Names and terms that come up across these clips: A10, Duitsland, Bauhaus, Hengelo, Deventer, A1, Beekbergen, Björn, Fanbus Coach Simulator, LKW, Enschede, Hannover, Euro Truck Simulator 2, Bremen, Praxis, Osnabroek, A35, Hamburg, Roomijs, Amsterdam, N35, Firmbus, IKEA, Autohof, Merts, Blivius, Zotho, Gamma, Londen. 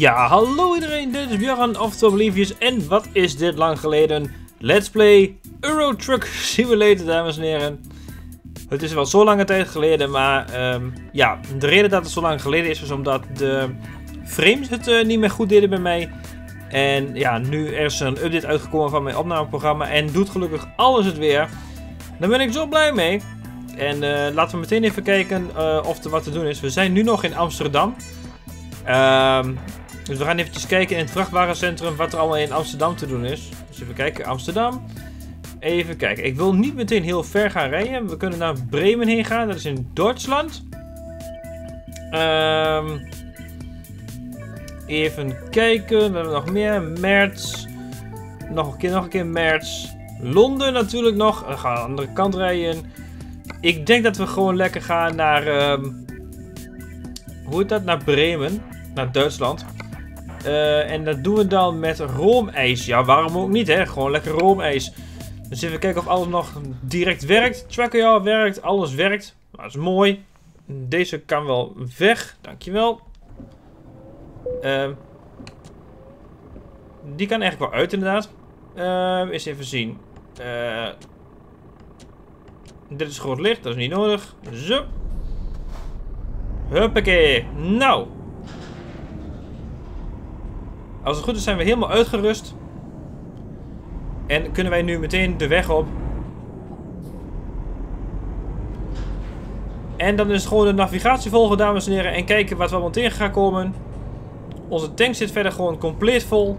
Ja, hallo iedereen, dit is Björn, oftewel Blivius, en wat is dit lang geleden? Let's play Euro Truck Simulator, dames en heren. Het is wel zo lange tijd geleden, maar ja, de reden dat het zo lang geleden is, is omdat de frames het niet meer goed deden bij mij. En ja, nu is er een update uitgekomen van mijn opnameprogramma en doet gelukkig alles het weer. Daar ben ik zo blij mee. En laten we meteen even kijken of er wat te doen is. We zijn nu nog in Amsterdam. Dus we gaan eventjes kijken in het vrachtwagencentrum wat er allemaal in Amsterdam te doen is. Dus even kijken, Amsterdam. Even kijken, ik wil niet meteen heel ver gaan rijden. We kunnen naar Bremen heen gaan, dat is in Duitsland. Even kijken, we hebben nog meer. Merts. Nog een keer Merts. Londen natuurlijk nog. We gaan aan de andere kant rijden. Ik denk dat we gewoon lekker gaan naar... hoe heet dat? Naar Bremen. Naar Duitsland. En dat doen we dan met roomijs. Ja, waarom ook niet, hè? Gewoon lekker roomijs. Dus even kijken of alles nog direct werkt. Tracker werkt, alles werkt. Dat is mooi. Deze kan wel weg. Dankjewel. Die kan eigenlijk wel uit, inderdaad. Eens even zien. Dit is groot licht, dat is niet nodig. Zo. Huppakee. Nou. Als het goed is zijn we helemaal uitgerust. En kunnen wij nu meteen de weg op. En dan is het gewoon de navigatie volgen, dames en heren. En kijken wat we allemaal tegen gaan komen. Onze tank zit verder gewoon compleet vol.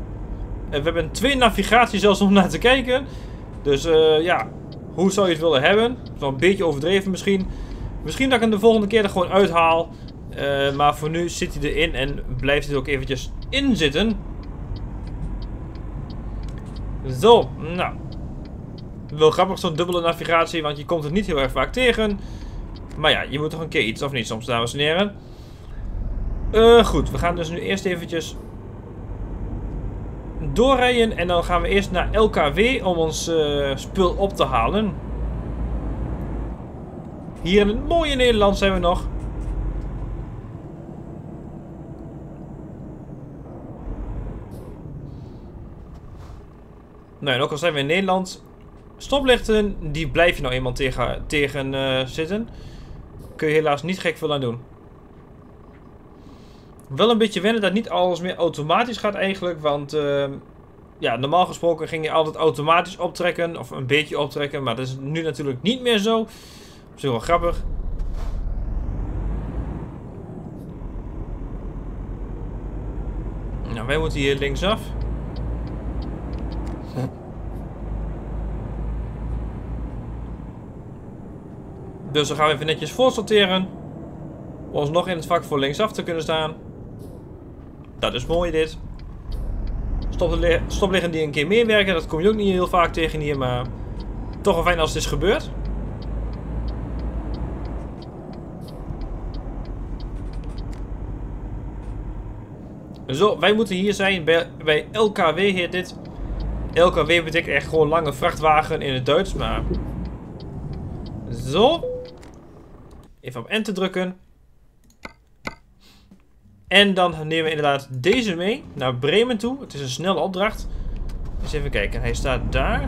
En we hebben 2 navigaties zelfs om naar te kijken. Dus ja, hoe zou je het willen hebben? Dat is wel een beetje overdreven misschien. Misschien dat ik hem de volgende keer er gewoon uithaal. Maar voor nu zit hij erin en blijft hij er ook eventjes in zitten. Zo, nou. Wel grappig zo'n dubbele navigatie, want je komt het niet heel erg vaak tegen. Maar ja, je moet toch een keer iets of niet soms, dames en heren. Goed, we gaan dus nu eerst eventjes doorrijden en dan gaan we eerst naar LKW om ons spul op te halen. Hier in het mooie Nederland zijn we nog. Nou, en ook al zijn we in Nederland, stoplichten, die blijf je nou eenmaal tegen zitten. Kun je helaas niet gek veel aan doen. Wel een beetje wennen dat niet alles meer automatisch gaat eigenlijk, want ja, normaal gesproken ging je altijd automatisch optrekken, of een beetje optrekken, maar dat is nu natuurlijk niet meer zo. Dat is wel grappig. Nou, wij moeten hier linksaf. Dus dan gaan we even netjes voorsorteren. Om ons nog in het vak voor linksaf te kunnen staan. Dat is mooi dit. Stoplichten die een keer meer werken. Dat kom je ook niet heel vaak tegen hier. Maar toch wel fijn als het is gebeurd. Zo, wij moeten hier zijn bij LKW heet dit. LKW betekent echt gewoon lange vrachtwagen in het Duits. Maar... Zo. Even op N te drukken. En dan nemen we inderdaad deze mee naar Bremen toe. Het is een snelle opdracht. Eens even kijken. Hij staat daar.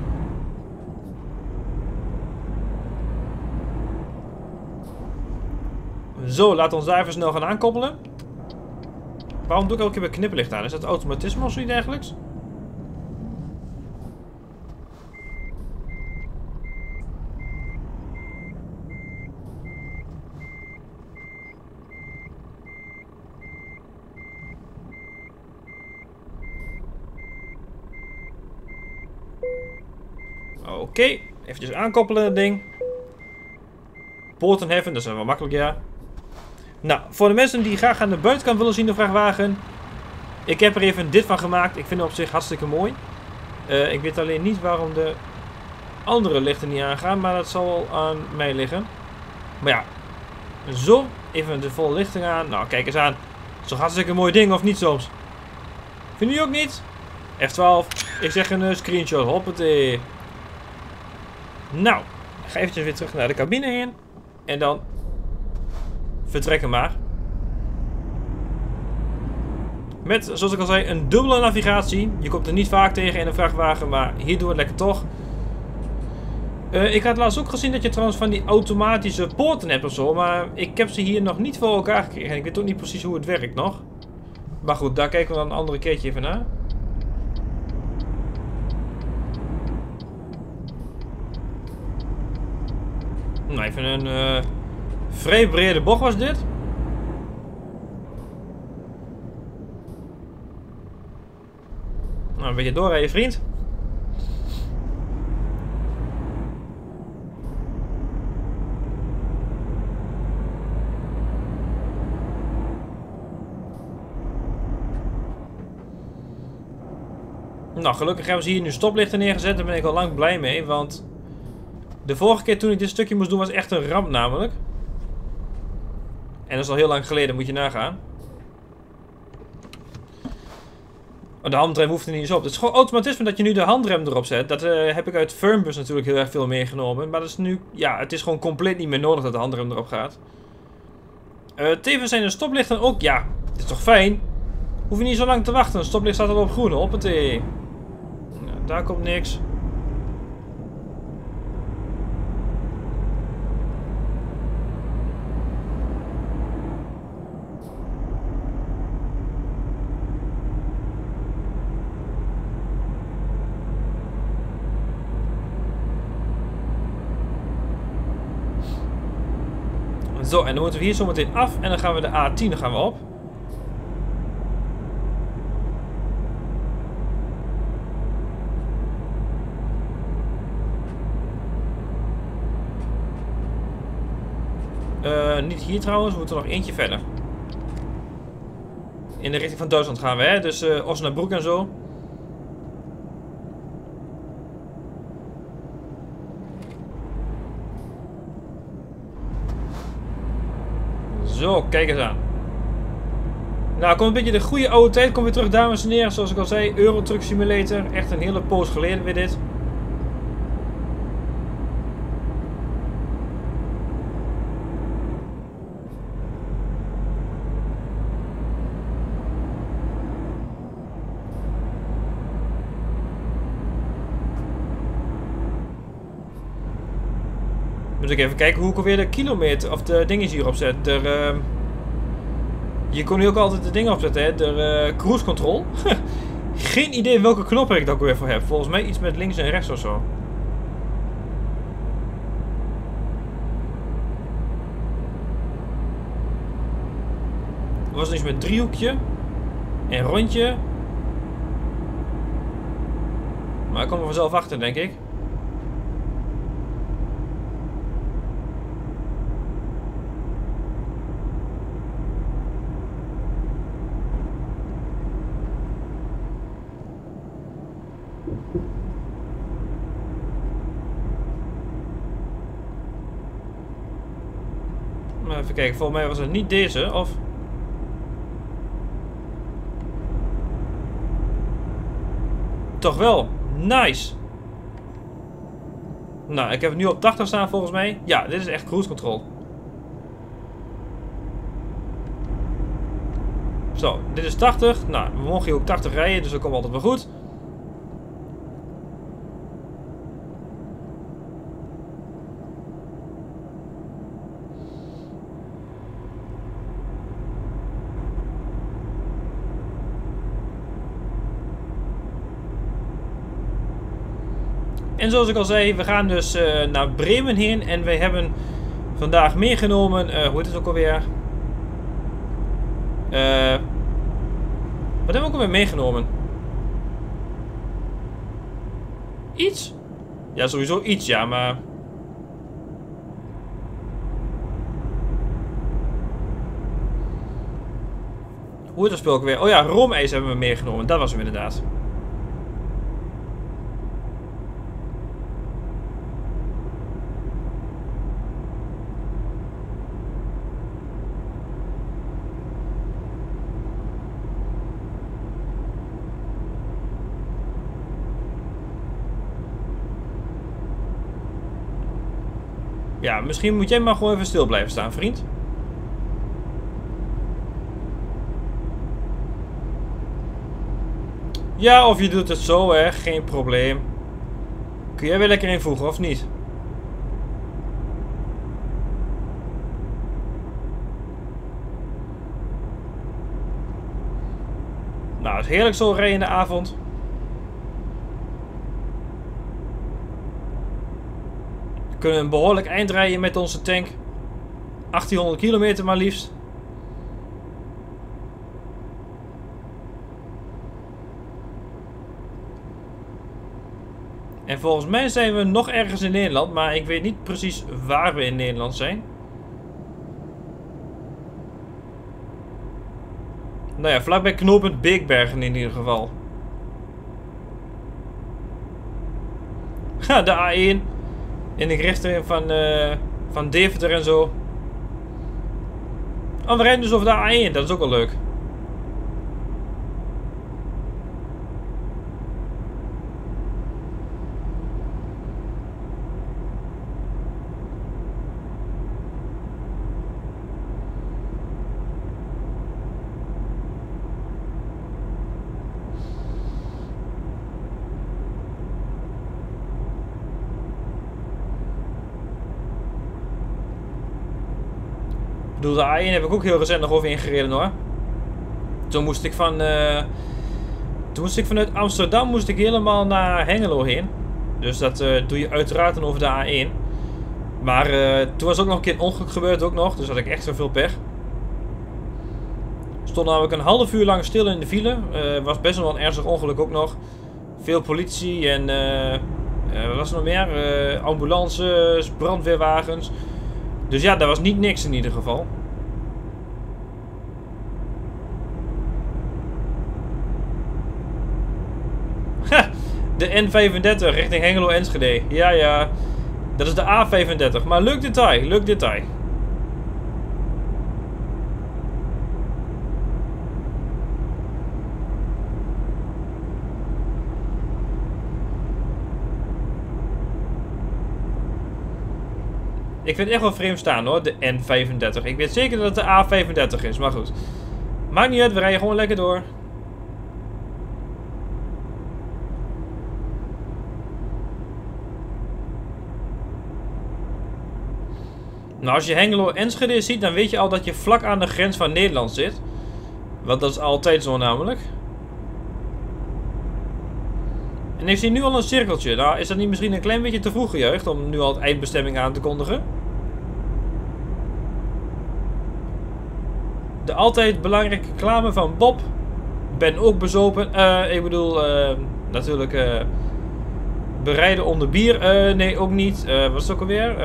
Zo, laten we ons daar even snel gaan aankoppelen. Waarom doe ik elke keer mijn knipperlicht aan? Is dat automatisme of zoiets dergelijks? Oké, eventjes aankoppelen dat ding. Poorten heffen, dat is wel makkelijk, ja. Nou, voor de mensen die graag aan de buitenkant willen zien de vrachtwagen. Ik heb er even dit van gemaakt. Ik vind het op zich hartstikke mooi. Ik weet alleen niet waarom de andere lichten niet aangaan. Maar dat zal wel aan mij liggen. Maar ja, zo. Even de volle lichting aan. Nou, kijk eens aan. Zo'n hartstikke mooi ding, of niet soms? Vind je ook niet? F12. Ik zeg een screenshot. Hoppatee. Nou, ik ga eventjes weer terug naar de cabine heen. En dan vertrekken maar. Met, zoals ik al zei, een dubbele navigatie. Je komt er niet vaak tegen in een vrachtwagen, maar hierdoor lekker toch. Ik had laatst ook gezien dat je trouwens van die automatische poorten hebt ofzo, maar ik heb ze hier nog niet voor elkaar gekregen. Ik weet ook niet precies hoe het werkt nog. Maar goed, daar kijken we dan een andere keertje even naar. Nou, even een vrij brede bocht was dit. Nou, een beetje doorrijden, vriend. Nou, gelukkig hebben ze hier nu stoplichten neergezet. Daar ben ik al lang blij mee, want de vorige keer toen ik dit stukje moest doen was echt een ramp namelijk. En dat is al heel lang geleden, moet je nagaan. De handrem hoeft er niet eens op. Het is gewoon automatisme dat je nu de handrem erop zet. Dat heb ik uit Firmbus natuurlijk heel erg veel meegenomen. Maar dat is nu, ja, het is gewoon compleet niet meer nodig dat de handrem erop gaat. Tevens zijn de stoplichten ook, ja, dit is toch fijn. Hoef je niet zo lang te wachten. Het stoplicht staat al op groen, hoppatee. Nou, daar komt niks. Zo, en dan moeten we hier zometeen af en dan gaan we de A10 gaan we op. Niet hier trouwens, we moeten nog eentje verder. In de richting van Duitsland gaan we, hè? Dus Osnabroek en zo. Zo, kijk eens aan. Nou, komt een beetje de goede oude tijd. Kom weer terug, dames en heren. Zoals ik al zei, Euro Truck Simulator. Echt een hele poos geleden weer dit. Moet ik even kijken hoe ik alweer de kilometer of de dinges hierop zet. Je kon nu ook altijd de dingen opzetten, hè? De cruise control. Geen idee welke knoppen ik daar ook weer voor heb. Volgens mij iets met links en rechts of zo. Was er iets met driehoekje en rondje. Maar ik kom er vanzelf achter, denk ik. Even kijken, volgens mij was het niet deze, of... Toch wel, nice! Nou, ik heb het nu op 80 staan volgens mij. Ja, dit is echt cruise control. Zo, dit is 80. Nou, we mogen hier ook 80 rijden, dus dat komt altijd wel goed. En zoals ik al zei, we gaan dus naar Bremen heen en wij hebben vandaag meegenomen, hoe heet het ook alweer? Wat hebben we ook alweer meegenomen? Iets? Ja, sowieso iets, ja, maar... Hoe heet dat spul ook weer? Oh ja, roomijs hebben we meegenomen, dat was hem inderdaad. Ja, misschien moet jij maar gewoon even stil blijven staan, vriend. Ja, of je doet het zo, hè. Geen probleem. Kun jij weer lekker invoegen, of niet? Nou, het is heerlijk zo rijden in de avond. We kunnen een behoorlijk eind rijden met onze tank. 1800 kilometer maar liefst. En volgens mij zijn we nog ergens in Nederland, maar ik weet niet precies waar we in Nederland zijn. Nou ja, vlakbij knooppunt Beekbergen in ieder geval. Ha, de A1. In de richting van Deventer en zo. Oh, we rijden dus over de A1, dat is ook wel leuk. Ik bedoel, de A1 heb ik ook heel recent nog over ingereden hoor. Toen moest ik vanuit Amsterdam moest ik helemaal naar Hengelo heen. Dus dat doe je uiteraard dan over de A1. Maar toen was ook nog een keer een ongeluk gebeurd ook nog. Dus had ik echt zoveel pech. Stond namelijk een half uur lang stil in de file. Was best wel een ernstig ongeluk ook nog. Veel politie en wat was er nog meer? Ambulances, brandweerwagens. Dus ja, daar was niet niks in ieder geval. Ha, de N35 richting Hengelo Enschede. Ja, ja. Dat is de A35. Maar leuk detail, leuk detail. Ik vind het echt wel vreemd staan hoor, de N35. Ik weet zeker dat het de A35 is, maar goed. Maakt niet uit, we rijden gewoon lekker door. Nou, als je Hengelo Enschede ziet, dan weet je al dat je vlak aan de grens van Nederland zit. Want dat is altijd zo namelijk. En ik zie nu al een cirkeltje. Nou, is dat niet misschien een klein beetje te vroeg gejuicht om nu al het eindbestemming aan te kondigen? De altijd belangrijke reclame van Bob. Ben ook bezopen. Ik bedoel, natuurlijk bereiden onder bier. Nee, ook niet. Wat is het ook alweer?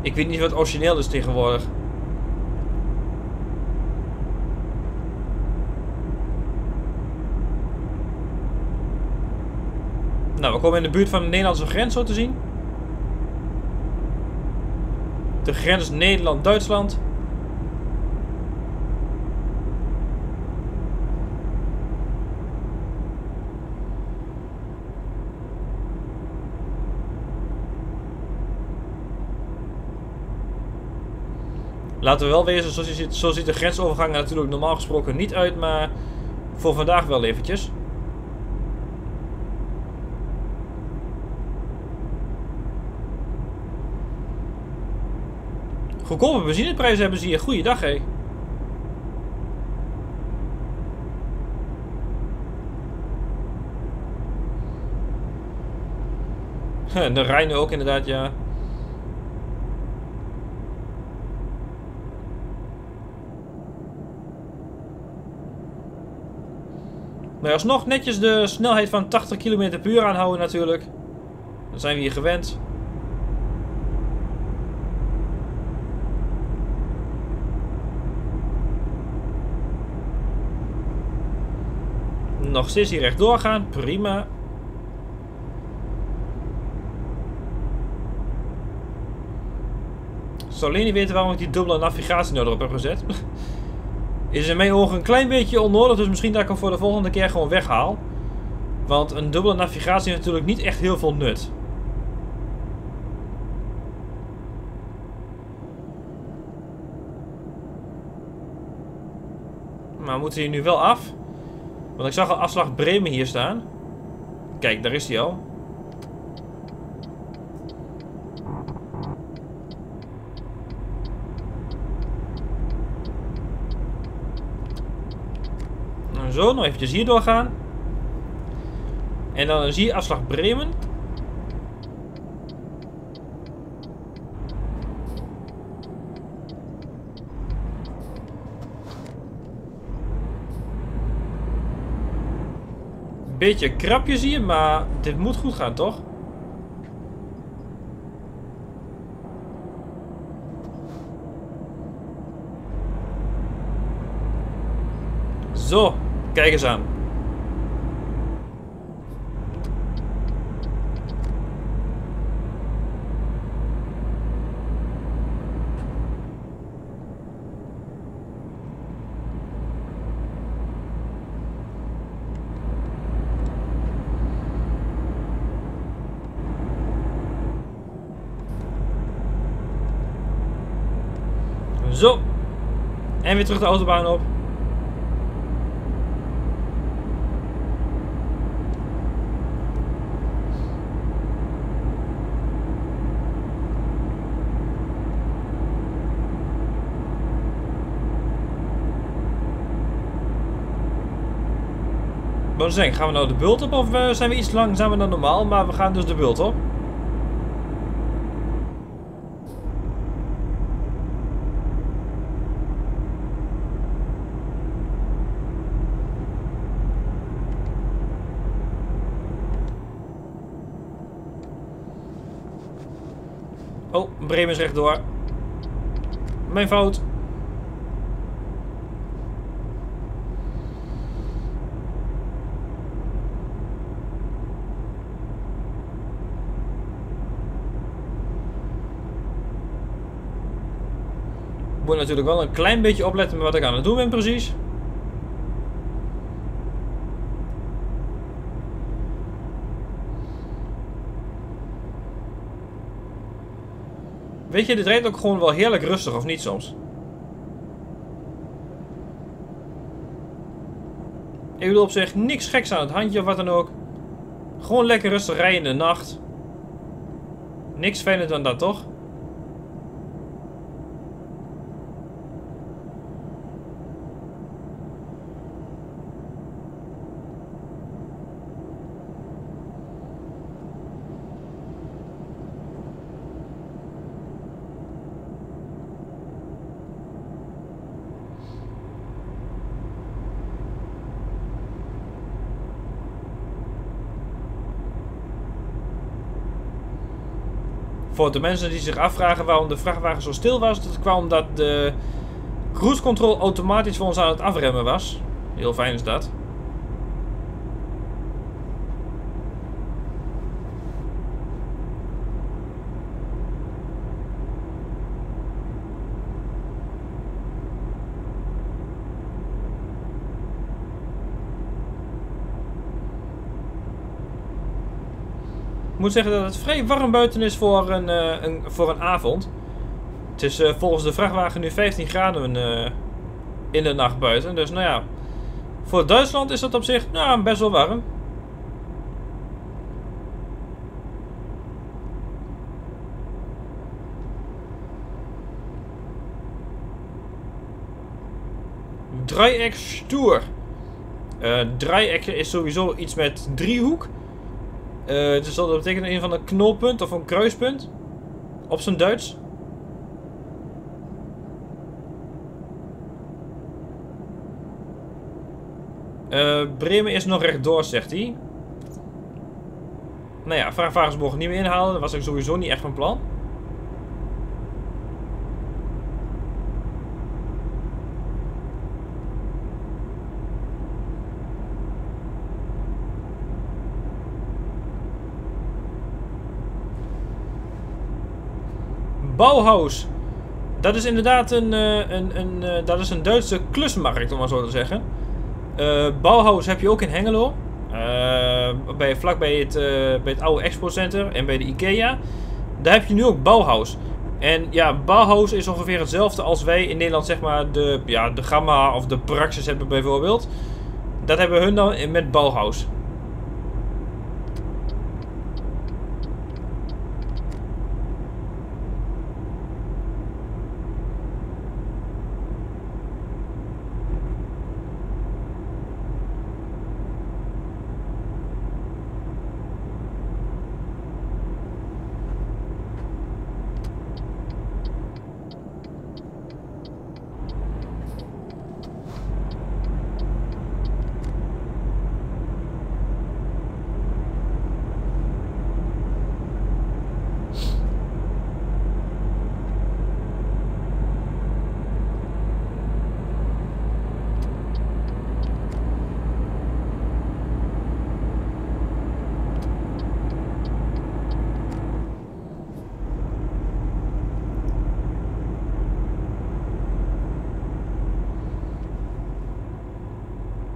Ik weet niet wat origineel is tegenwoordig. Nou, we komen in de buurt van de Nederlandse grens zo te zien. De grens Nederland-Duitsland. Laten we wel wezen, zo ziet de grensovergang natuurlijk normaal gesproken niet uit, maar voor vandaag wel eventjes. Goedkope benzineprijzen hebben ze hier. Goeiedag, hé. De Rijn ook inderdaad, ja. Maar alsnog netjes de snelheid van 80 km per uur aanhouden natuurlijk. Dan zijn we hier gewend. Nog steeds hier rechtdoor gaan, prima. Ik zou alleen niet weten waarom ik die dubbele navigatie nou erop heb gezet. Is in mijn ogen een klein beetje onnodig, dus misschien dat ik hem voor de volgende keer gewoon weghaal. Want een dubbele navigatie heeft natuurlijk niet echt heel veel nut. Maar we moeten hier nu wel af. Want ik zag al afslag Bremen hier staan. Kijk, daar is hij al. Nou, zo, nog eventjes hier doorgaan. En dan zie je afslag Bremen. Beetje krapje zie je, maar dit moet goed gaan, toch? Zo, kijk eens aan. Zo, en weer terug de autobaan op. Wat zeg, gaan we nou de bult op of zijn we iets langzamer dan normaal? Maar we gaan dus de bult op. Oh, Bremen is rechtdoor. Mijn fout. Ik moet natuurlijk wel een klein beetje opletten met wat ik aan het doen ben precies. Weet je, dit rijdt ook gewoon wel heerlijk rustig, of niet soms? Ik bedoel op zich niks geks aan het handje of wat dan ook. Gewoon lekker rustig rijden in de nacht. Niks fijner dan dat, toch? Voor de mensen die zich afvragen waarom de vrachtwagen zo stil was, dat kwam omdat de cruise control automatisch voor ons aan het afremmen was. Heel fijn is dat. Ik moet zeggen dat het vrij warm buiten is voor een avond. Het is volgens de vrachtwagen nu 15 graden in de nacht buiten. Dus nou ja, voor Duitsland is dat op zich nou, best wel warm. Dreieckstuur. Dreieck is sowieso iets met driehoek. Dus dat betekent een van een knooppunt of een kruispunt. Op zijn Duits. Bremen is nog rechtdoor, zegt hij. Nou ja, vrachtwagens mogen niet meer inhalen. Dat was ik sowieso niet echt van plan. Bauhaus, dat is inderdaad dat is een Duitse klusmarkt, om maar zo te zeggen. Bauhaus heb je ook in Hengelo, bij het oude expo-center en bij de IKEA. Daar heb je nu ook Bauhaus. En ja, Bauhaus is ongeveer hetzelfde als wij in Nederland, zeg maar, de Gamma of de Praxis hebben bijvoorbeeld. dat hebben hun dan met Bauhaus.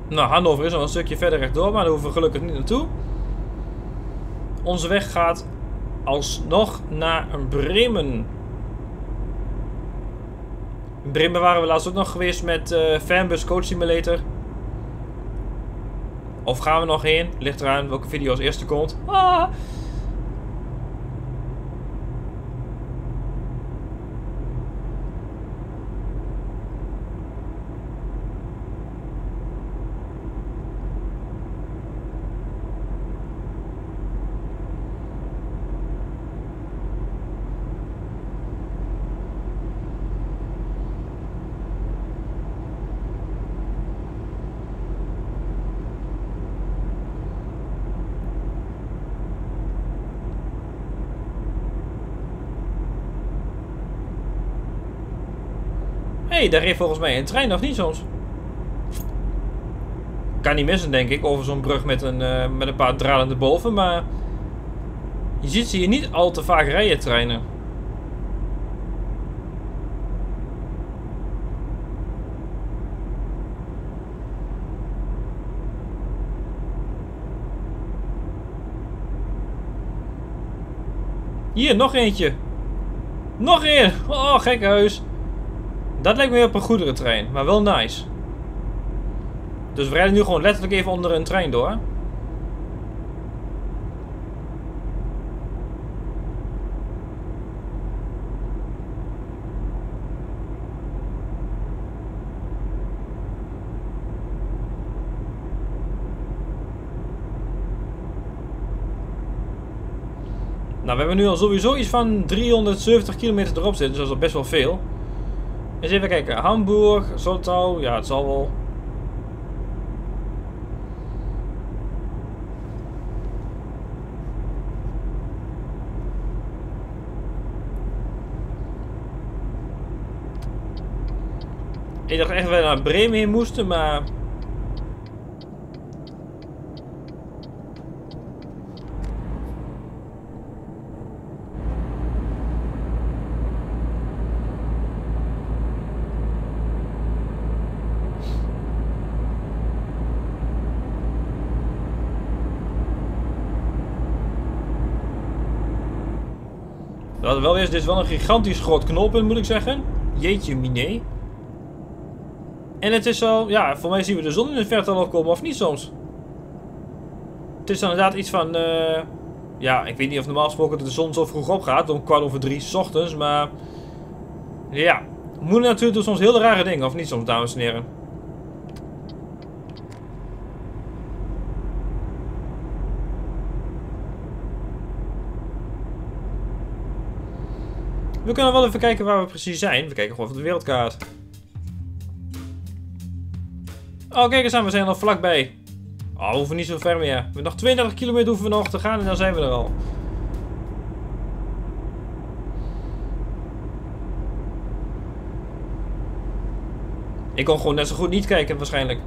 Nou, Hannover is al een stukje verder rechtdoor, maar daar hoeven we gelukkig niet naartoe. Onze weg gaat alsnog naar Bremen. In Bremen waren we laatst ook nog geweest met Fanbus Coach Simulator. Of gaan we nog heen? Ligt eraan welke video als eerste komt. Ah. Hey, daar heeft volgens mij een trein nog niet soms. Kan niet missen, denk ik, over zo'n brug met een paar draden erboven, maar je ziet ze hier niet al te vaak rijden, treinen. Hier, nog eentje. Nog een. Oh, gek huis. Dat lijkt me weer op een goederentrein, maar wel nice. Dus we rijden nu gewoon letterlijk even onder een trein door. Nou, we hebben nu al sowieso iets van 370 kilometer erop zitten, dus dat is al best wel veel. Eens even kijken, Hamburg, Zotho, ja, het zal wel. Ik dacht echt dat wij naar Bremen heen moesten, maar... Wel eerst, dit is wel een gigantisch groot knooppunt, moet ik zeggen. Jeetje mine. En het is al, ja, voor mij zien we de zon in het verte al opkomen, of niet soms. Het is dan inderdaad iets van, ja, ik weet niet of normaal gesproken de zon zo vroeg opgaat, om 15:15 ochtends, maar... Ja, moeder natuurlijk doet soms heel rare dingen, of niet soms, dames en heren. We kunnen wel even kijken waar we precies zijn. We kijken gewoon op de wereldkaart. Oh, kijk eens aan. We zijn al vlakbij. Oh, we hoeven niet zo ver meer. Met nog 32 kilometer hoeven we nog te gaan en dan zijn we er al. Ik kon gewoon net zo goed niet kijken waarschijnlijk.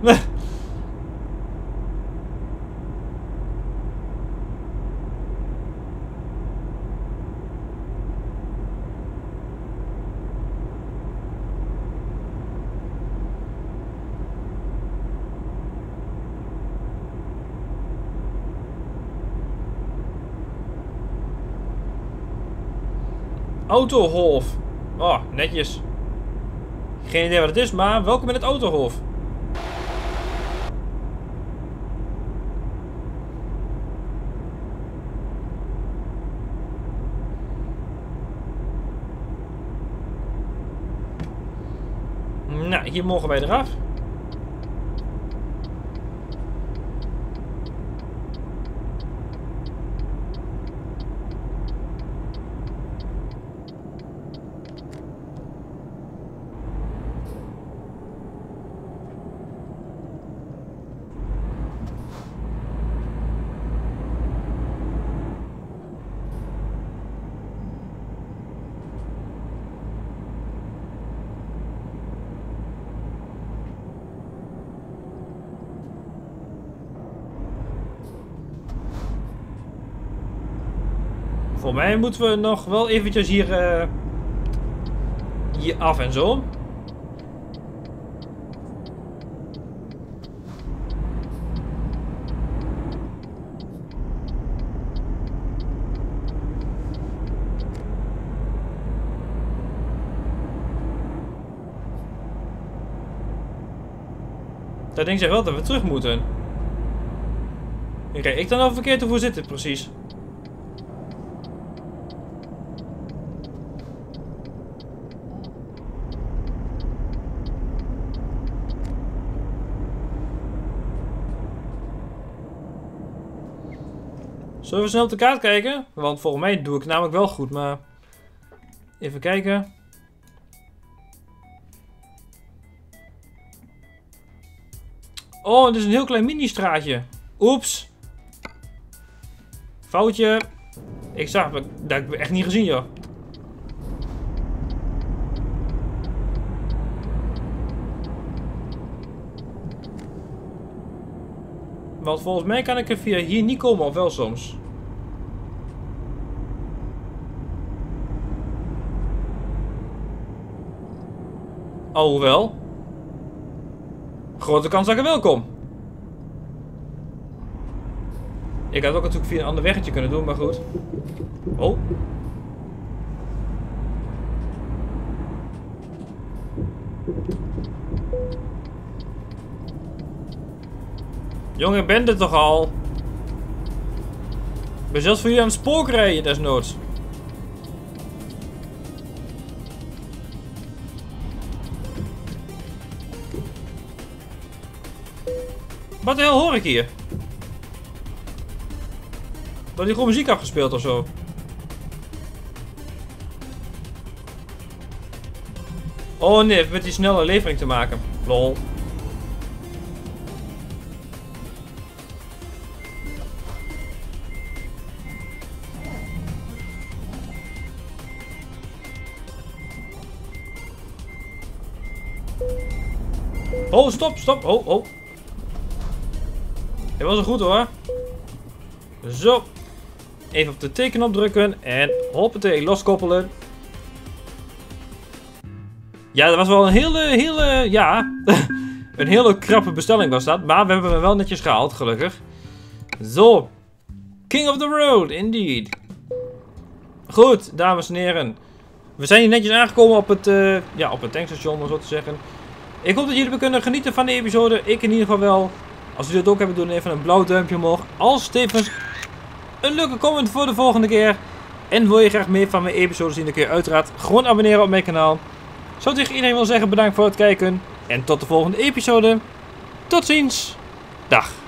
Autohof. Oh, netjes. Geen idee wat het is, maar welkom in het Autohof. Ja, hier mogen wij eraf. Volgens mij moeten we nog wel eventjes hier af en zo. Dat ding zegt wel dat we terug moeten. Kijk, ik dan al verkeerd of hoe zit dit precies? Zullen we snel op de kaart kijken? Want volgens mij doe ik namelijk wel goed, maar... Even kijken. Oh, het is een heel klein mini-straatje. Oeps. Foutje. Ik zag het, dat heb ik echt niet gezien, joh. Want volgens mij kan ik er via hier niet komen, of wel soms. Alhoewel. Grote kans dat ik er wel kom. Ik had ook natuurlijk via een ander weggetje kunnen doen, maar goed. Oh. Jongen, ben er toch al? Ik ben zelfs voor jullie aan het spook rijden desnoods. Wat de hel hoor ik hier? Wordt hier gewoon muziek afgespeeld ofzo? Oh nee, met die snelle levering te maken. Lol. Oh, stop, stop. Oh, oh. Dit was het goed hoor. Zo. Even op de tekenop drukken en hoppatee, loskoppelen. Ja, dat was wel een hele, ja. Een hele krappe bestelling was dat. Maar we hebben hem wel netjes gehaald, gelukkig. Zo. King of the road, indeed. Goed, dames en heren. We zijn hier netjes aangekomen op het, ja, op het tankstation, om zo te zeggen. Ik hoop dat jullie kunnen genieten van de episode. Ik in ieder geval wel. Als jullie dat ook hebben, doen even een blauw duimpje omhoog. Als tevens een leuke comment voor de volgende keer. En wil je graag meer van mijn episodes zien, dan kun je uiteraard gewoon abonneren op mijn kanaal. Zo tegen iedereen wil zeggen bedankt voor het kijken. En tot de volgende episode. Tot ziens. Dag.